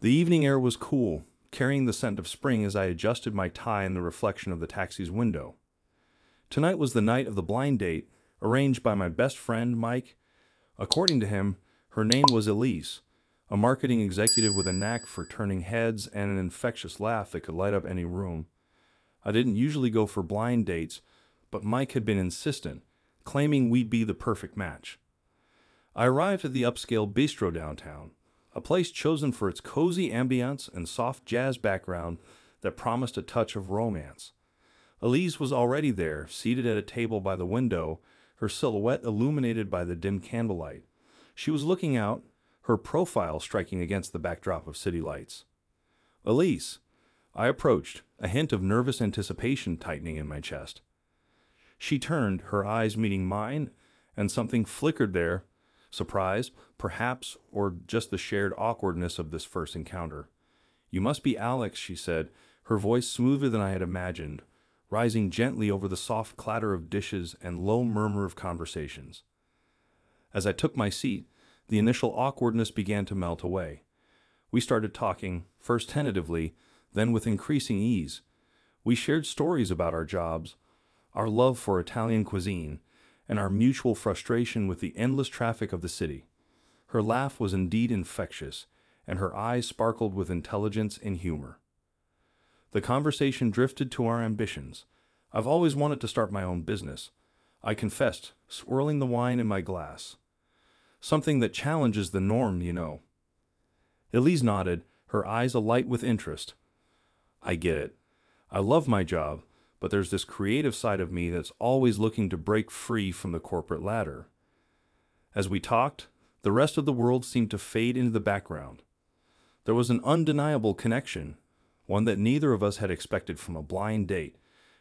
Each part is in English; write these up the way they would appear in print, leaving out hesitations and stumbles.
The evening air was cool, carrying the scent of spring as I adjusted my tie in the reflection of the taxi's window. Tonight was the night of the blind date, arranged by my best friend, Mike. According to him, her name was Elise, a marketing executive with a knack for turning heads and an infectious laugh that could light up any room. I didn't usually go for blind dates, but Mike had been insistent, claiming we'd be the perfect match. I arrived at the upscale bistro downtown, a place chosen for its cozy ambience and soft jazz background that promised a touch of romance. Elise was already there, seated at a table by the window, her silhouette illuminated by the dim candlelight. She was looking out, her profile striking against the backdrop of city lights. "Elise," I approached, a hint of nervous anticipation tightening in my chest. She turned, her eyes meeting mine, and something flickered there, surprise, perhaps, or just the shared awkwardness of this first encounter. "You must be Alex," she said, her voice smoother than I had imagined, rising gently over the soft clatter of dishes and low murmur of conversations. As I took my seat, the initial awkwardness began to melt away. We started talking, first tentatively, then with increasing ease. We shared stories about our jobs, our love for Italian cuisine, and our mutual frustration with the endless traffic of the city. Her laugh was indeed infectious, and her eyes sparkled with intelligence and humor. The conversation drifted to our ambitions. I've always wanted to start my own business, I confessed, swirling the wine in my glass. "Something that challenges the norm, you know." Elise nodded, her eyes alight with interest. "I get it. I love my job, but there's this creative side of me that's always looking to break free from the corporate ladder." As we talked, the rest of the world seemed to fade into the background. There was an undeniable connection, one that neither of us had expected from a blind date.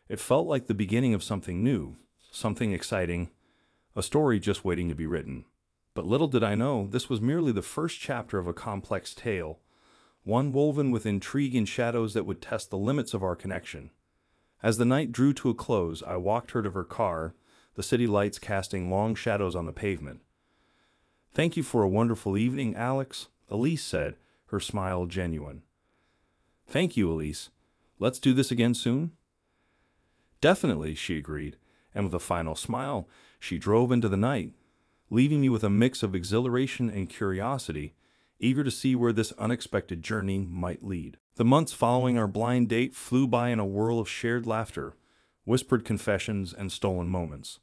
It felt like the beginning of something new, something exciting, a story just waiting to be written. But little did I know, this was merely the first chapter of a complex tale, one woven with intrigue and shadows that would test the limits of our connection. As the night drew to a close, I walked her to her car, the city lights casting long shadows on the pavement. "Thank you for a wonderful evening, Alex," Elise said, her smile genuine. "Thank you, Elise. Let's do this again soon?" "Definitely," she agreed, and with a final smile, she drove into the night, leaving me with a mix of exhilaration and curiosity, eager to see where this unexpected journey might lead. The months following our blind date flew by in a whirl of shared laughter, whispered confessions, and stolen moments.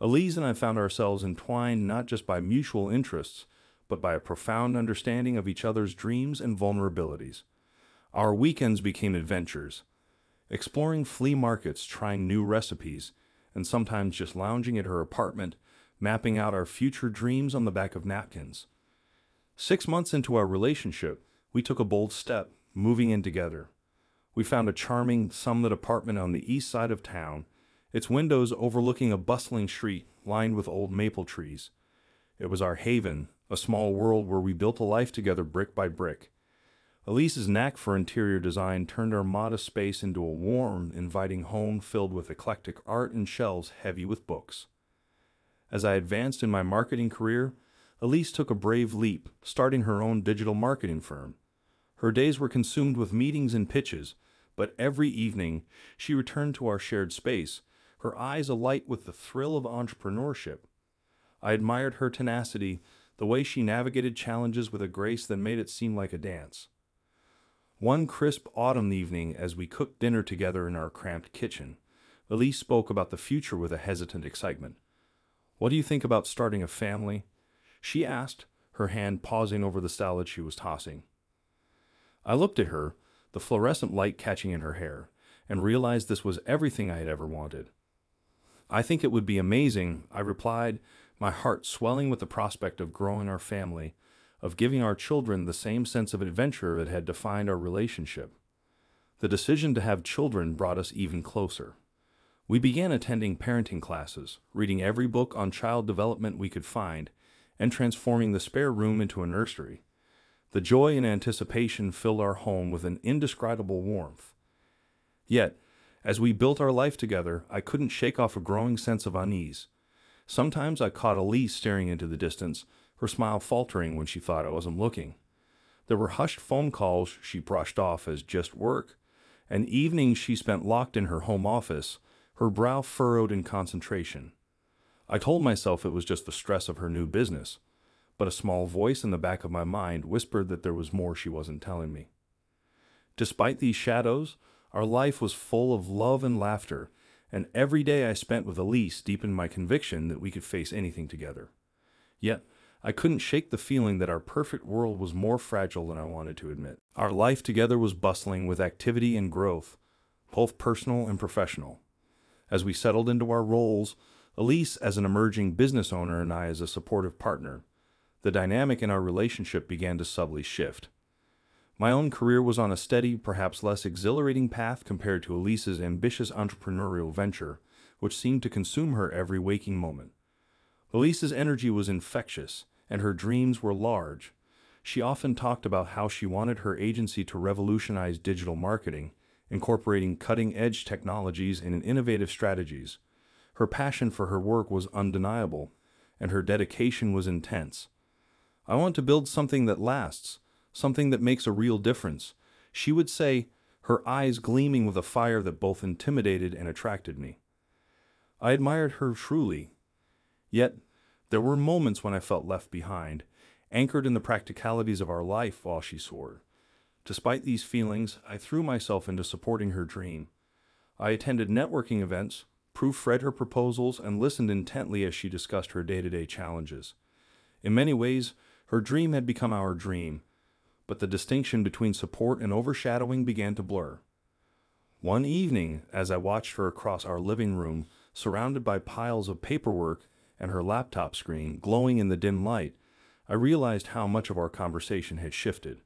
Elise and I found ourselves entwined not just by mutual interests, but by a profound understanding of each other's dreams and vulnerabilities. Our weekends became adventures, exploring flea markets, trying new recipes, and sometimes just lounging at her apartment, mapping out our future dreams on the back of napkins. 6 months into our relationship, we took a bold step, moving in together. We found a charming, sunlit apartment on the east side of town, its windows overlooking a bustling street lined with old maple trees. It was our haven, a small world where we built a life together brick by brick. Elise's knack for interior design turned our modest space into a warm, inviting home filled with eclectic art and shelves heavy with books. As I advanced in my marketing career, Elise took a brave leap, starting her own digital marketing firm. Her days were consumed with meetings and pitches, but every evening she returned to our shared space, her eyes alight with the thrill of entrepreneurship. I admired her tenacity, the way she navigated challenges with a grace that made it seem like a dance. One crisp autumn evening, as we cooked dinner together in our cramped kitchen, Elise spoke about the future with a hesitant excitement. "What do you think about starting a family?" she asked, her hand pausing over the salad she was tossing. I looked at her, the fluorescent light catching in her hair, and realized this was everything I had ever wanted. "I think it would be amazing," I replied, my heart swelling with the prospect of growing our family, of giving our children the same sense of adventure that had defined our relationship. The decision to have children brought us even closer. We began attending parenting classes, reading every book on child development we could find, and transforming the spare room into a nursery. The joy and anticipation filled our home with an indescribable warmth. Yet, as we built our life together, I couldn't shake off a growing sense of unease. Sometimes I caught Elise staring into the distance, her smile faltering when she thought I wasn't looking. There were hushed phone calls she brushed off as just work, and evenings she spent locked in her home office, her brow furrowed in concentration. I told myself it was just the stress of her new business, but a small voice in the back of my mind whispered that there was more she wasn't telling me. Despite these shadows, our life was full of love and laughter, and every day I spent with Elise deepened my conviction that we could face anything together. Yet, I couldn't shake the feeling that our perfect world was more fragile than I wanted to admit. Our life together was bustling with activity and growth, both personal and professional. As we settled into our roles, Elise as an emerging business owner and I as a supportive partner, the dynamic in our relationship began to subtly shift. My own career was on a steady, perhaps less exhilarating path compared to Elise's ambitious entrepreneurial venture, which seemed to consume her every waking moment. Elise's energy was infectious, and her dreams were large. She often talked about how she wanted her agency to revolutionize digital marketing, incorporating cutting-edge technologies and innovative strategies. Her passion for her work was undeniable, and her dedication was intense. "I want to build something that lasts, something that makes a real difference," she would say, her eyes gleaming with a fire that both intimidated and attracted me. I admired her truly. Yet, there were moments when I felt left behind, anchored in the practicalities of our life while she soared. Despite these feelings, I threw myself into supporting her dream. I attended networking events, proofread her proposals, and listened intently as she discussed her day-to-day challenges. In many ways, her dream had become our dream, but the distinction between support and overshadowing began to blur. One evening, as I watched her across our living room, surrounded by piles of paperwork, and her laptop screen glowing in the dim light, I realized how much of our conversation had shifted.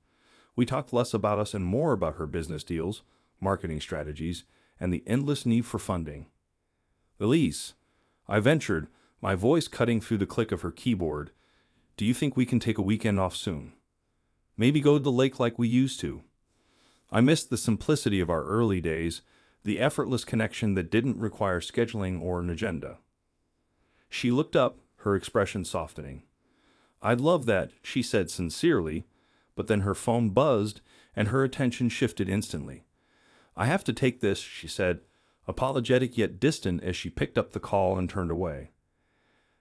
We talked less about us and more about her business deals, marketing strategies, and the endless need for funding. "Elise," I ventured, my voice cutting through the click of her keyboard, "do you think we can take a weekend off soon? Maybe go to the lake like we used to?" I missed the simplicity of our early days, the effortless connection that didn't require scheduling or an agenda. She looked up, her expression softening. "I'd love that," she said sincerely, but then her phone buzzed and her attention shifted instantly. "I have to take this," she said, apologetic yet distant as she picked up the call and turned away.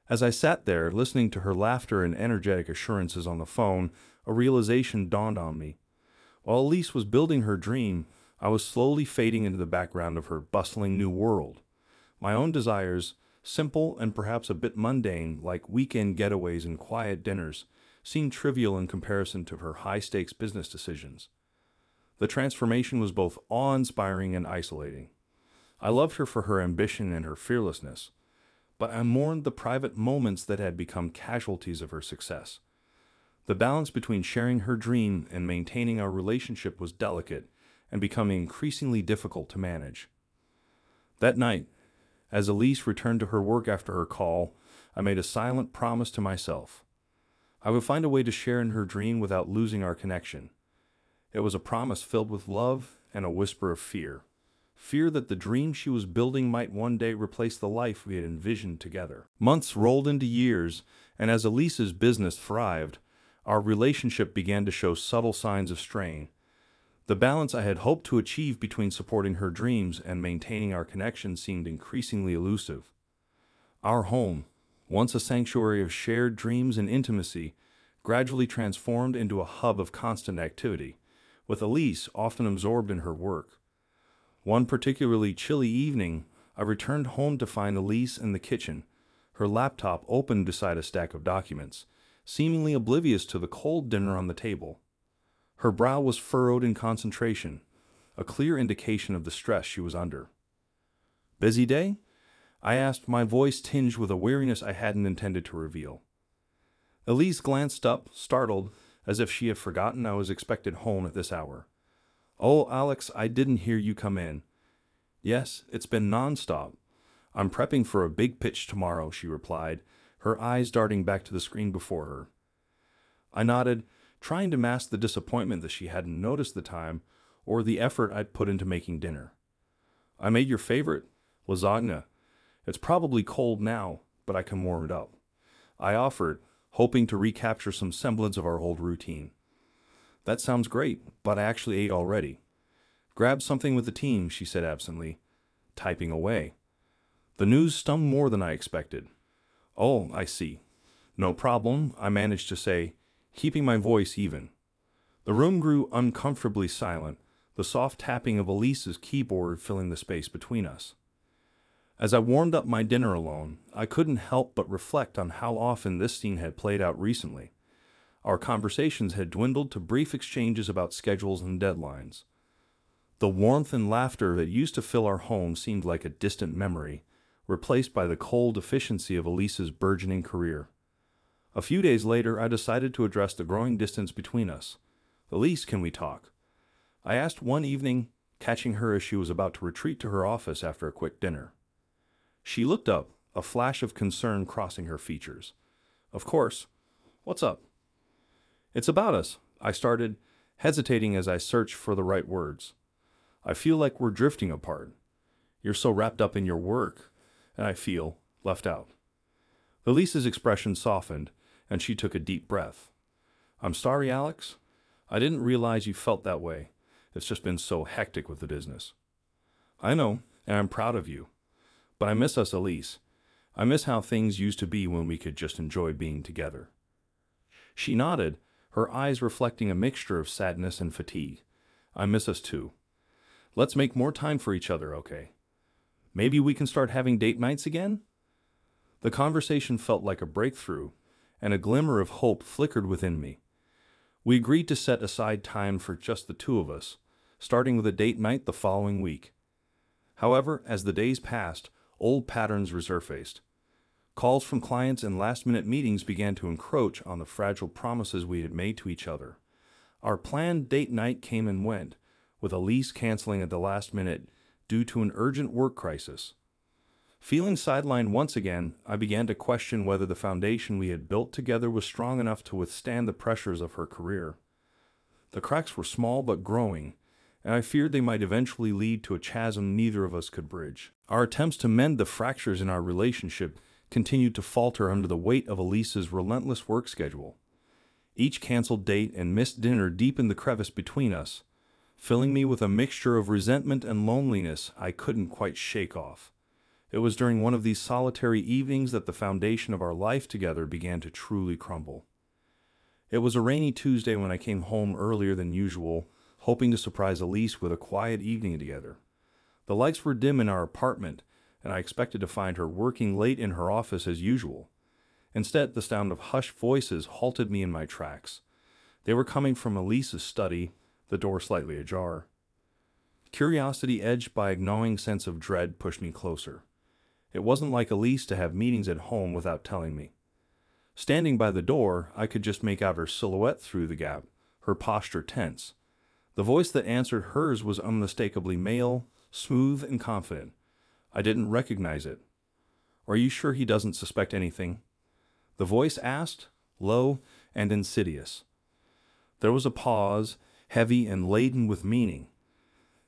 As I sat there, listening to her laughter and energetic assurances on the phone, a realization dawned on me. While Elise was building her dream, I was slowly fading into the background of her bustling new world. My own desires, simple and perhaps a bit mundane, like weekend getaways and quiet dinners, seemed trivial in comparison to her high-stakes business decisions. The transformation was both awe-inspiring and isolating. I loved her for her ambition and her fearlessness, but I mourned the private moments that had become casualties of her success. The balance between sharing her dream and maintaining our relationship was delicate and becoming increasingly difficult to manage. That night, as Elise returned to her work after her call, I made a silent promise to myself. I would find a way to share in her dream without losing our connection. It was a promise filled with love and a whisper of fear. Fear that the dream she was building might one day replace the life we had envisioned together. Months rolled into years, and as Elise's business thrived, our relationship began to show subtle signs of strain. The balance I had hoped to achieve between supporting her dreams and maintaining our connection seemed increasingly elusive. Our home, once a sanctuary of shared dreams and intimacy, gradually transformed into a hub of constant activity, with Elise often absorbed in her work. One particularly chilly evening, I returned home to find Elise in the kitchen, her laptop open beside a stack of documents, seemingly oblivious to the cold dinner on the table. Her brow was furrowed in concentration, a clear indication of the stress she was under. "Busy day?" I asked, my voice tinged with a weariness I hadn't intended to reveal. Elise glanced up, startled, as if she had forgotten I was expected home at this hour. "Oh, Alex, I didn't hear you come in." "Yes, it's been nonstop. I'm prepping for a big pitch tomorrow," she replied, her eyes darting back to the screen before her. I nodded, trying to mask the disappointment that she hadn't noticed the time or the effort I'd put into making dinner. "I made your favorite, lasagna. It's probably cold now, but I can warm it up," I offered, hoping to recapture some semblance of our old routine. That sounds great, but I actually ate already. Grab something with the team, she said absently, typing away. The news stung more than I expected. Oh, I see. No problem, I managed to say, keeping my voice even. The room grew uncomfortably silent, the soft tapping of Elise's keyboard filling the space between us. As I warmed up my dinner alone, I couldn't help but reflect on how often this scene had played out recently. Our conversations had dwindled to brief exchanges about schedules and deadlines. The warmth and laughter that used to fill our home seemed like a distant memory, replaced by the cold efficiency of Elise's burgeoning career. A few days later, I decided to address the growing distance between us. Elise, can we talk? I asked one evening, catching her as she was about to retreat to her office after a quick dinner. She looked up, a flash of concern crossing her features. Of course. What's up? It's about us, I started, hesitating as I searched for the right words. I feel like we're drifting apart. You're so wrapped up in your work, and I feel left out. Elise's expression softened, and she took a deep breath. I'm sorry, Alex. I didn't realize you felt that way. It's just been so hectic with the business. I know, and I'm proud of you. But I miss us, Elise. I miss how things used to be when we could just enjoy being together. She nodded, her eyes reflecting a mixture of sadness and fatigue. I miss us too. Let's make more time for each other, okay? Maybe we can start having date nights again? The conversation felt like a breakthrough, and a glimmer of hope flickered within me. We agreed to set aside time for just the two of us, starting with a date night the following week. However, as the days passed, old patterns resurfaced. Calls from clients and last-minute meetings began to encroach on the fragile promises we had made to each other. Our planned date night came and went, with Elise canceling at the last minute due to an urgent work crisis. Feeling sidelined once again, I began to question whether the foundation we had built together was strong enough to withstand the pressures of her career. The cracks were small but growing, and I feared they might eventually lead to a chasm neither of us could bridge. Our attempts to mend the fractures in our relationship continued to falter under the weight of Elise's relentless work schedule. Each canceled date and missed dinner deepened the crevice between us, filling me with a mixture of resentment and loneliness I couldn't quite shake off. It was during one of these solitary evenings that the foundation of our life together began to truly crumble. It was a rainy Tuesday when I came home earlier than usual, hoping to surprise Elise with a quiet evening together. The lights were dim in our apartment, and I expected to find her working late in her office as usual. Instead, the sound of hushed voices halted me in my tracks. They were coming from Elise's study, the door slightly ajar. Curiosity, edged by a gnawing sense of dread, pushed me closer. It wasn't like Elise to have meetings at home without telling me. Standing by the door, I could just make out her silhouette through the gap, her posture tense. The voice that answered hers was unmistakably male, smooth and confident. I didn't recognize it. Are you sure he doesn't suspect anything? The voice asked, low and insidious. There was a pause, heavy and laden with meaning.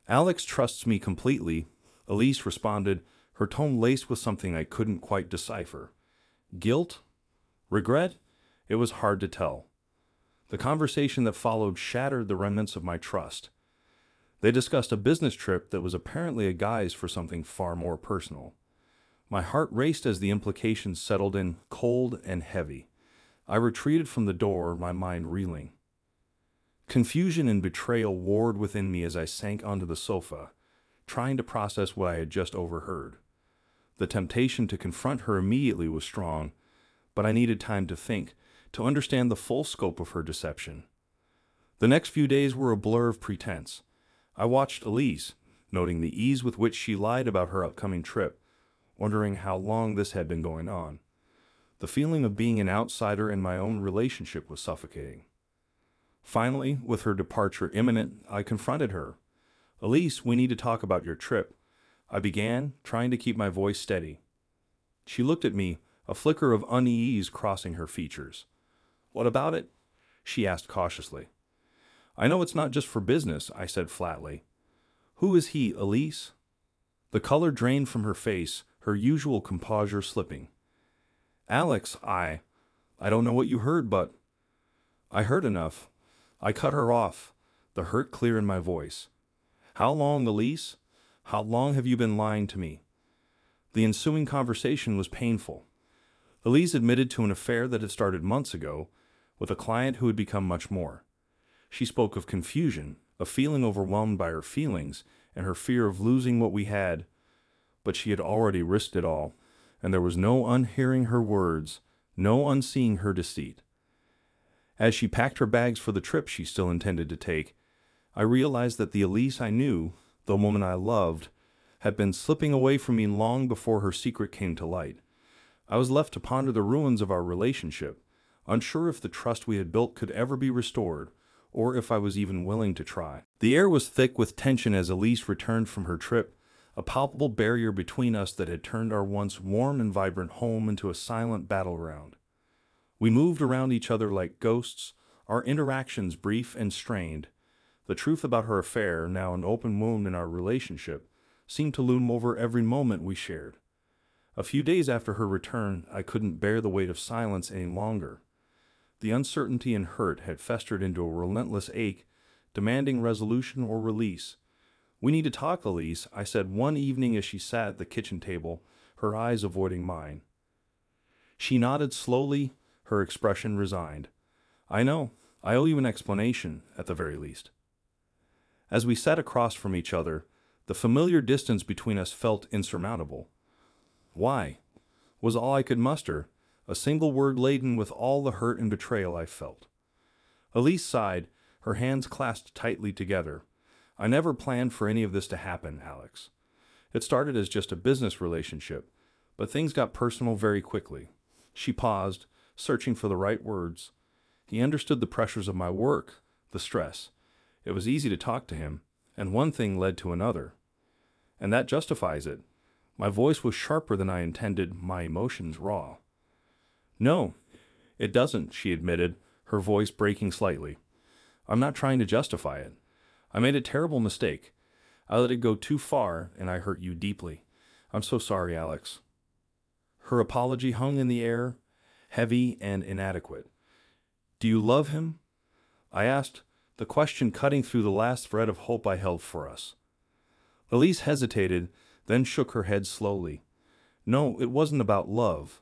Alex trusts me completely, Elise responded, her tone laced with something I couldn't quite decipher. Guilt? Regret? It was hard to tell. The conversation that followed shattered the remnants of my trust. They discussed a business trip that was apparently a guise for something far more personal. My heart raced as the implications settled in, cold and heavy. I retreated from the door, my mind reeling. Confusion and betrayal warred within me as I sank onto the sofa, trying to process what I had just overheard. The temptation to confront her immediately was strong, but I needed time to think, to understand the full scope of her deception. The next few days were a blur of pretense. I watched Elise, noting the ease with which she lied about her upcoming trip, wondering how long this had been going on. The feeling of being an outsider in my own relationship was suffocating. Finally, with her departure imminent, I confronted her. Elise, we need to talk about your trip. I began, trying to keep my voice steady. She looked at me, a flicker of unease crossing her features. What about it? She asked cautiously. I know it's not just for business, I said flatly. Who is he, Elise? The color drained from her face, her usual composure slipping. Alex, I don't know what you heard, but... I heard enough. I cut her off, the hurt clear in my voice. How long the lease? How long have you been lying to me? The ensuing conversation was painful. Elise admitted to an affair that had started months ago with a client who had become much more. She spoke of confusion, of feeling overwhelmed by her feelings and her fear of losing what we had, but she had already risked it all, and there was no unhearing her words, no unseeing her deceit. As she packed her bags for the trip she still intended to take, I realized that the Elise I knew, the woman I loved, had been slipping away from me long before her secret came to light. I was left to ponder the ruins of our relationship, unsure if the trust we had built could ever be restored, or if I was even willing to try. The air was thick with tension as Elise returned from her trip, a palpable barrier between us that had turned our once warm and vibrant home into a silent battleground. We moved around each other like ghosts, our interactions brief and strained. The truth about her affair, now an open wound in our relationship, seemed to loom over every moment we shared. A few days after her return, I couldn't bear the weight of silence any longer. The uncertainty and hurt had festered into a relentless ache, demanding resolution or release. "We need to talk, Elise," I said one evening as she sat at the kitchen table, her eyes avoiding mine. She nodded slowly, her expression resigned. "I know. I owe you an explanation, at the very least." As we sat across from each other, the familiar distance between us felt insurmountable. "Why?" was all I could muster, a single word laden with all the hurt and betrayal I felt. Elise sighed, her hands clasped tightly together. "I never planned for any of this to happen, Alex. It started as just a business relationship, but things got personal very quickly." She paused, searching for the right words. "He understood the pressures of my work, the stress. It was easy to talk to him, and one thing led to another. And that justifies it." My voice was sharper than I intended, my emotions raw. "No, it doesn't," she admitted, her voice breaking slightly. "I'm not trying to justify it. I made a terrible mistake. I let it go too far, and I hurt you deeply. I'm so sorry, Alex." Her apology hung in the air, heavy and inadequate. "Do you love him?" I asked, the question cutting through the last thread of hope I held for us. Elise hesitated, then shook her head slowly. "No, it wasn't about love.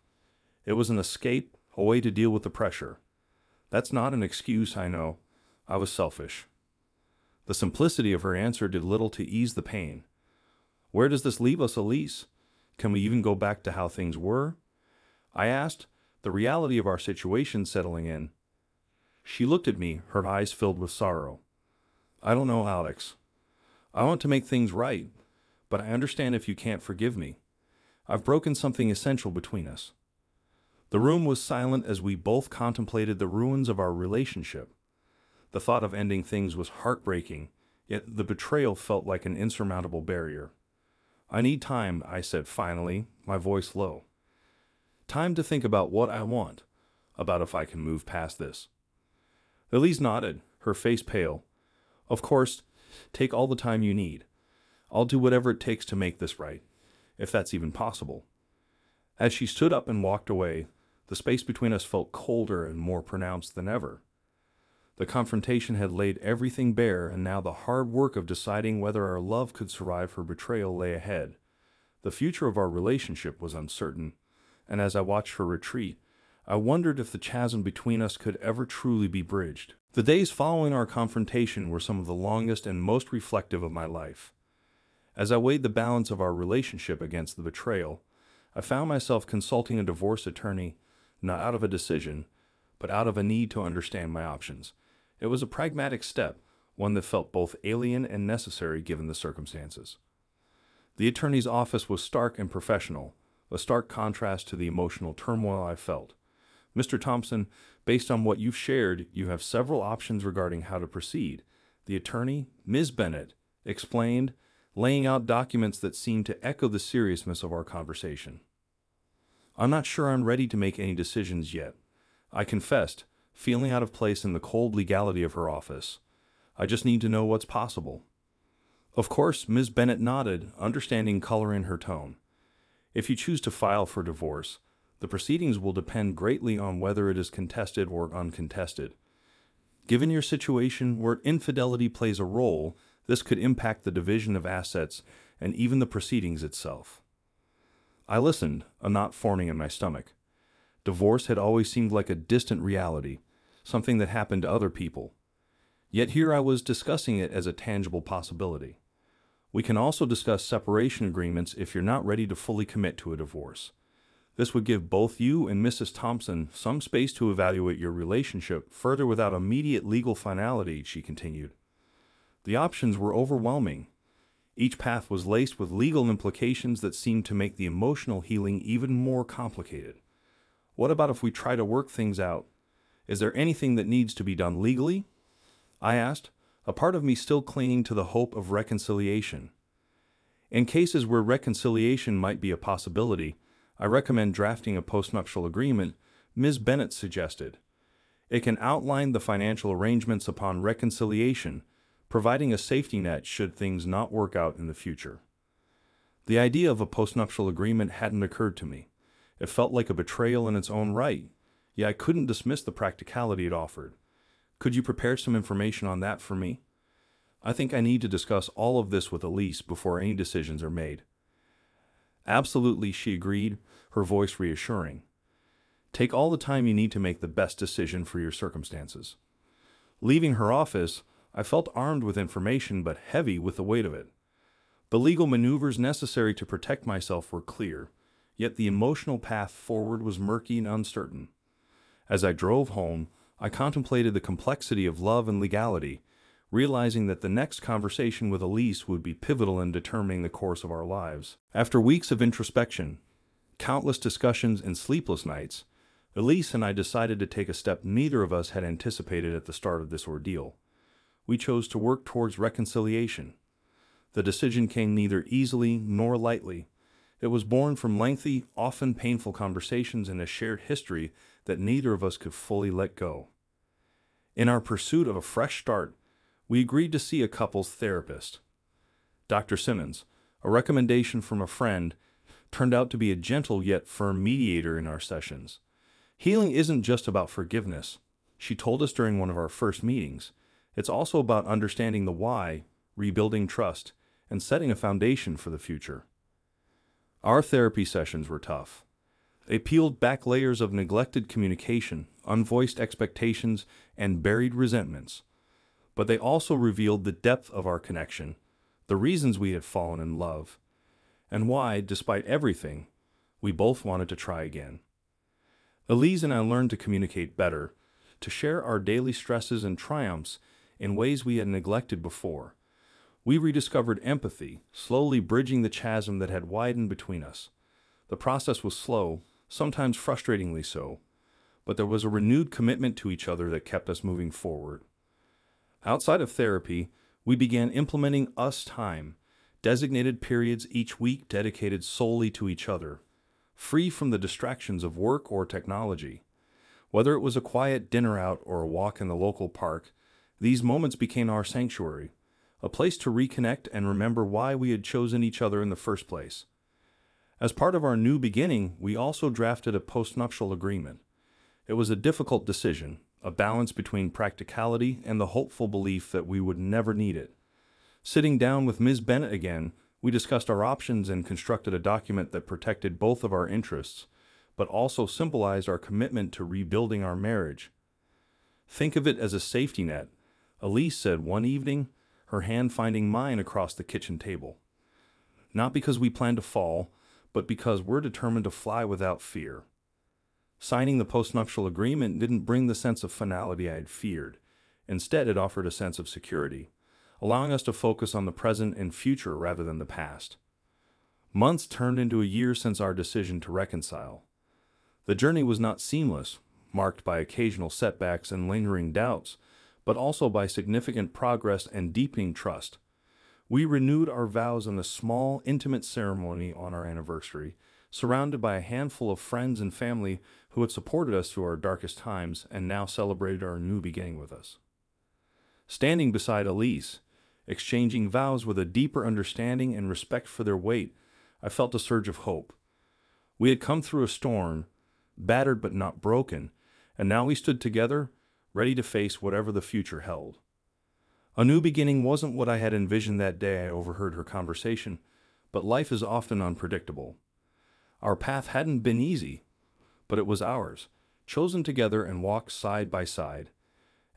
It was an escape, a way to deal with the pressure." "That's not an excuse, I know. I was selfish." The simplicity of her answer did little to ease the pain. "Where does this leave us, Elise? Can we even go back to how things were?" I asked, the reality of our situation settling in. She looked at me, her eyes filled with sorrow. "I don't know, Alex. I want to make things right, but I understand if you can't forgive me. I've broken something essential between us." The room was silent as we both contemplated the ruins of our relationship. The thought of ending things was heartbreaking, yet the betrayal felt like an insurmountable barrier. "I need time," I said finally, my voice low. "Time to think about what I want, about if I can move past this." Elise nodded, her face pale. "Of course, take all the time you need. I'll do whatever it takes to make this right, if that's even possible." As she stood up and walked away, the space between us felt colder and more pronounced than ever. The confrontation had laid everything bare, and now the hard work of deciding whether our love could survive her betrayal lay ahead. The future of our relationship was uncertain, and as I watched her retreat, I wondered if the chasm between us could ever truly be bridged. The days following our confrontation were some of the longest and most reflective of my life. As I weighed the balance of our relationship against the betrayal, I found myself consulting a divorce attorney, not out of a decision, but out of a need to understand my options. It was a pragmatic step, one that felt both alien and necessary given the circumstances. The attorney's office was stark and professional, a stark contrast to the emotional turmoil I felt. "Mr. Thompson, based on what you've shared, you have several options regarding how to proceed," the attorney, Ms. Bennett, explained, laying out documents that seemed to echo the seriousness of our conversation. "I'm not sure I'm ready to make any decisions yet," I confessed, feeling out of place in the cold legality of her office. "I just need to know what's possible." "Of course," Ms. Bennett nodded, understanding color in her tone. "If you choose to file for divorce, the proceedings will depend greatly on whether it is contested or uncontested. Given your situation where infidelity plays a role, this could impact the division of assets and even the proceedings itself. I listened, a knot forming in my stomach. Divorce had always seemed like a distant reality, something that happened to other people. Yet here I was discussing it as a tangible possibility. We can also discuss separation agreements if you're not ready to fully commit to a divorce. This would give both you and Mrs. Thompson some space to evaluate your relationship further without immediate legal finality, she continued. The options were overwhelming. Each path was laced with legal implications that seemed to make the emotional healing even more complicated. What about if we try to work things out? Is there anything that needs to be done legally? I asked, a part of me still clinging to the hope of reconciliation. In cases where reconciliation might be a possibility, I recommend drafting a postnuptial agreement, Ms. Bennett suggested. It can outline the financial arrangements upon reconciliation, providing a safety net should things not work out in the future. The idea of a postnuptial agreement hadn't occurred to me. It felt like a betrayal in its own right, yet I couldn't dismiss the practicality it offered. Could you prepare some information on that for me? I think I need to discuss all of this with Elise before any decisions are made. Absolutely, she agreed, her voice reassuring. Take all the time you need to make the best decision for your circumstances. Leaving her office, I felt armed with information but heavy with the weight of it. The legal maneuvers necessary to protect myself were clear, yet the emotional path forward was murky and uncertain. As I drove home, I contemplated the complexity of love and legality, realizing that the next conversation with Elise would be pivotal in determining the course of our lives. After weeks of introspection, countless discussions, and sleepless nights, Elise and I decided to take a step neither of us had anticipated at the start of this ordeal. We chose to work towards reconciliation. The decision came neither easily nor lightly. It was born from lengthy, often painful conversations and a shared history that neither of us could fully let go. In our pursuit of a fresh start, we agreed to see a couples therapist. Dr. Simmons, a recommendation from a friend, turned out to be a gentle yet firm mediator in our sessions. Healing isn't just about forgiveness, she told us during one of our first meetings. It's also about understanding the why, rebuilding trust, and setting a foundation for the future. Our therapy sessions were tough. They peeled back layers of neglected communication, unvoiced expectations, and buried resentments. But they also revealed the depth of our connection, the reasons we had fallen in love, and why, despite everything, we both wanted to try again. Elise and I learned to communicate better, to share our daily stresses and triumphs in ways we had neglected before. We rediscovered empathy, slowly bridging the chasm that had widened between us. The process was slow, sometimes frustratingly so, but there was a renewed commitment to each other that kept us moving forward. Outside of therapy, we began implementing us time, designated periods each week dedicated solely to each other, free from the distractions of work or technology. Whether it was a quiet dinner out or a walk in the local park, these moments became our sanctuary, a place to reconnect and remember why we had chosen each other in the first place. As part of our new beginning, we also drafted a postnuptial agreement. It was a difficult decision, a balance between practicality and the hopeful belief that we would never need it. Sitting down with Ms. Bennett again, we discussed our options and constructed a document that protected both of our interests, but also symbolized our commitment to rebuilding our marriage. Think of it as a safety net, Elise said one evening, her hand finding mine across the kitchen table. Not because we plan to fall, but because we're determined to fly without fear. Signing the postnuptial agreement didn't bring the sense of finality I had feared. Instead, it offered a sense of security, allowing us to focus on the present and future rather than the past. Months turned into a year since our decision to reconcile. The journey was not seamless, marked by occasional setbacks and lingering doubts, but also by significant progress and deepening trust. We renewed our vows in a small, intimate ceremony on our anniversary, surrounded by a handful of friends and family who had supported us through our darkest times and now celebrated our new beginning with us. Standing beside Elise, exchanging vows with a deeper understanding and respect for their weight, I felt a surge of hope. We had come through a storm, battered but not broken, and now we stood together, ready to face whatever the future held. A new beginning wasn't what I had envisioned that day I overheard her conversation, but life is often unpredictable. Our path hadn't been easy, but it was ours, chosen together and walked side by side.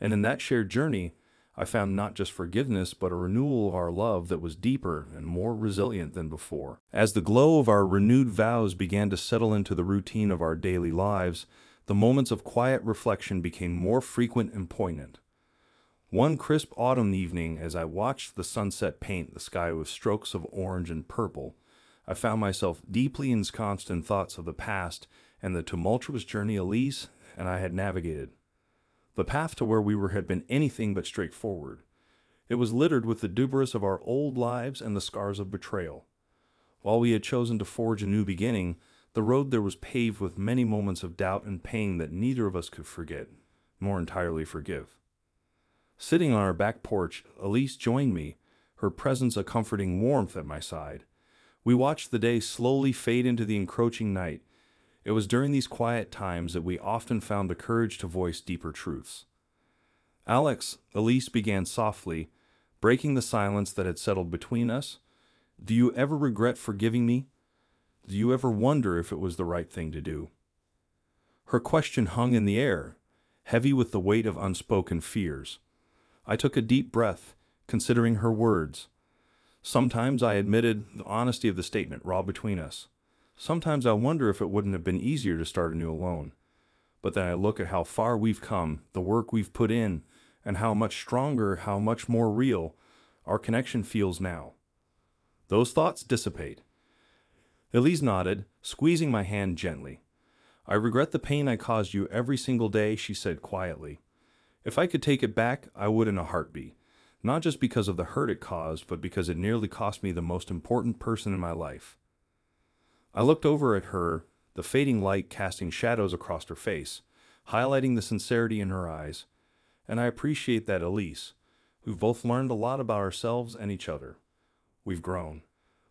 And in that shared journey, I found not just forgiveness, but a renewal of our love that was deeper and more resilient than before. As the glow of our renewed vows began to settle into the routine of our daily lives, the moments of quiet reflection became more frequent and poignant. One crisp autumn evening, as I watched the sunset paint the sky with strokes of orange and purple, I found myself deeply ensconced in thoughts of the past and the tumultuous journey Elise and I had navigated. The path to where we were had been anything but straightforward. It was littered with the debris of our old lives and the scars of betrayal. While we had chosen to forge a new beginning, the road there was paved with many moments of doubt and pain that neither of us could forget, nor entirely forgive. Sitting on our back porch, Elise joined me, her presence a comforting warmth at my side. We watched the day slowly fade into the encroaching night. It was during these quiet times that we often found the courage to voice deeper truths. "Alex," Elise began softly, breaking the silence that had settled between us, "do you ever regret forgiving me? Do you ever wonder if it was the right thing to do?" Her question hung in the air, heavy with the weight of unspoken fears. I took a deep breath, considering her words. Sometimes I admitted the honesty of the statement raw between us. Sometimes I wonder if it wouldn't have been easier to start anew alone. But then I look at how far we've come, the work we've put in, and how much stronger, how much more real our connection feels now. Those thoughts dissipate. Elise nodded, squeezing my hand gently. "I regret the pain I caused you every single day," she said quietly. "If I could take it back, I would in a heartbeat, not just because of the hurt it caused, but because it nearly cost me the most important person in my life." I looked over at her, the fading light casting shadows across her face, highlighting the sincerity in her eyes, and I appreciate that, Elise. We've both learned a lot about ourselves and each other. We've grown.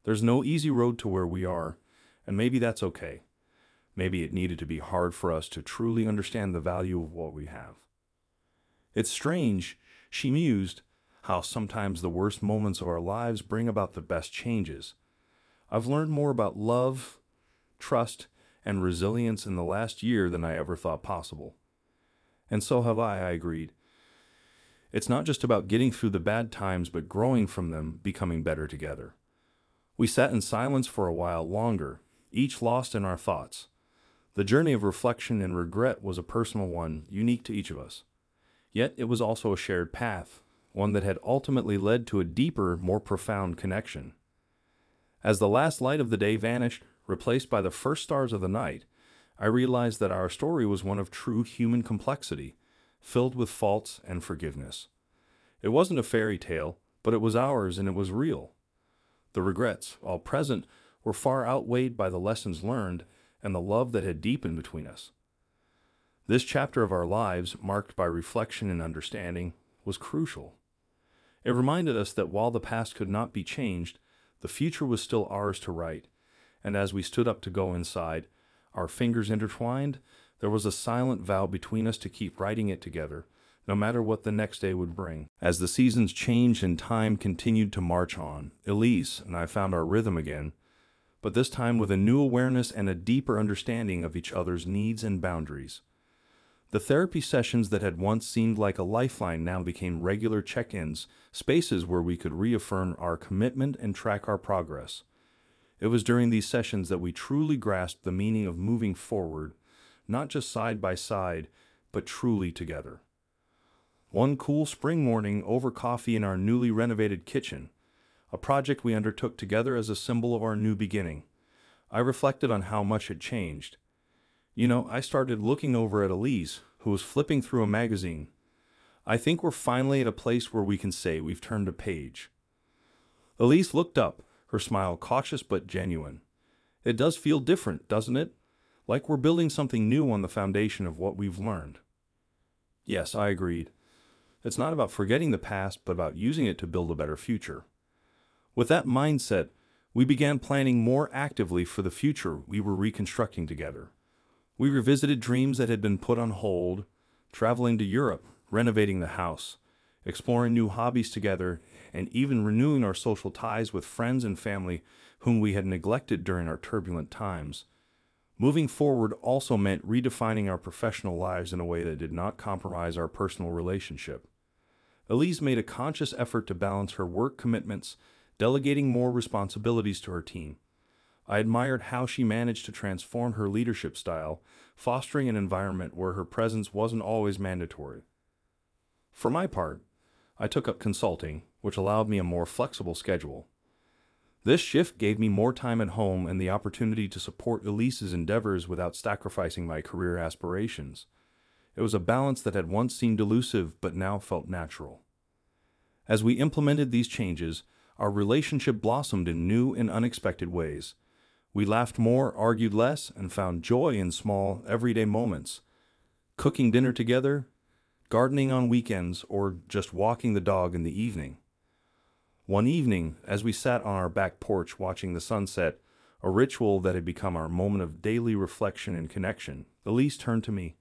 There's no easy road to where we are, and maybe that's okay. Maybe it needed to be hard for us to truly understand the value of what we have. "It's strange," she mused, "how sometimes the worst moments of our lives bring about the best changes. I've learned more about love, trust, and resilience in the last year than I ever thought possible." "And so have I agreed. It's not just about getting through the bad times, but growing from them, becoming better together." We sat in silence for a while longer, each lost in our thoughts. The journey of reflection and regret was a personal one, unique to each of us. Yet it was also a shared path, one that had ultimately led to a deeper, more profound connection. As the last light of the day vanished, replaced by the first stars of the night, I realized that our story was one of true human complexity, filled with faults and forgiveness. It wasn't a fairy tale, but it was ours and it was real. The regrets, all present, were far outweighed by the lessons learned and the love that had deepened between us. This chapter of our lives, marked by reflection and understanding, was crucial. It reminded us that while the past could not be changed, the future was still ours to write, and as we stood up to go inside, our fingers intertwined, there was a silent vow between us to keep writing it together, no matter what the next day would bring. As the seasons changed and time continued to march on, Elise and I found our rhythm again, but this time with a new awareness and a deeper understanding of each other's needs and boundaries. The therapy sessions that had once seemed like a lifeline now became regular check-ins, spaces where we could reaffirm our commitment and track our progress. It was during these sessions that we truly grasped the meaning of moving forward, not just side by side, but truly together. One cool spring morning over coffee in our newly renovated kitchen, a project we undertook together as a symbol of our new beginning, I reflected on how much had changed. You know, I started looking over at Elise, who was flipping through a magazine. "I think we're finally at a place where we can say we've turned a page." Elise looked up, her smile cautious but genuine. "It does feel different, doesn't it? Like we're building something new on the foundation of what we've learned." "Yes," I agreed. "It's not about forgetting the past, but about using it to build a better future." With that mindset, we began planning more actively for the future we were reconstructing together. We revisited dreams that had been put on hold, traveling to Europe, renovating the house, exploring new hobbies together, and even renewing our social ties with friends and family whom we had neglected during our turbulent times. Moving forward also meant redefining our professional lives in a way that did not compromise our personal relationship. Elise made a conscious effort to balance her work commitments, delegating more responsibilities to her team. I admired how she managed to transform her leadership style, fostering an environment where her presence wasn't always mandatory. For my part, I took up consulting, which allowed me a more flexible schedule. This shift gave me more time at home and the opportunity to support Elise's endeavors without sacrificing my career aspirations. It was a balance that had once seemed elusive but now felt natural. As we implemented these changes, our relationship blossomed in new and unexpected ways. We laughed more, argued less, and found joy in small, everyday moments. Cooking dinner together, gardening on weekends, or just walking the dog in the evening. One evening, as we sat on our back porch watching the sunset, a ritual that had become our moment of daily reflection and connection, Elise turned to me.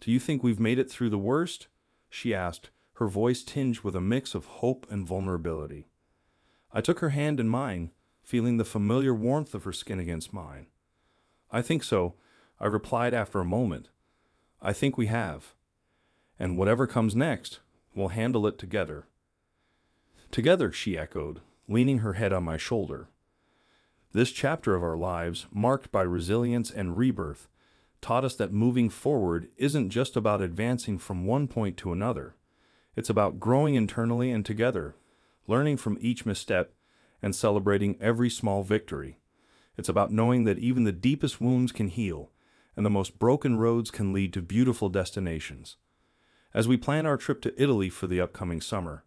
"Do you think we've made it through the worst?" she asked, her voice tinged with a mix of hope and vulnerability. I took her hand in mine, feeling the familiar warmth of her skin against mine. "I think so," I replied after a moment. "I think we have. And whatever comes next, we'll handle it together." "Together," she echoed, leaning her head on my shoulder. This chapter of our lives, marked by resilience and rebirth, taught us that moving forward isn't just about advancing from one point to another. It's about growing internally and together, learning from each misstep, and celebrating every small victory. It's about knowing that even the deepest wounds can heal, and the most broken roads can lead to beautiful destinations. As we plan our trip to Italy for the upcoming summer,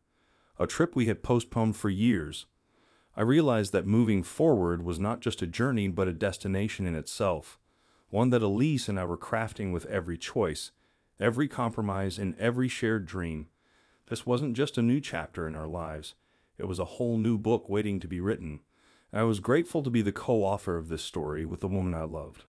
a trip we had postponed for years, I realized that moving forward was not just a journey but a destination in itself, one that Elise and I were crafting with every choice, every compromise, and every shared dream. This wasn't just a new chapter in our lives, it was a whole new book waiting to be written, and I was grateful to be the co-author of this story with the woman I loved.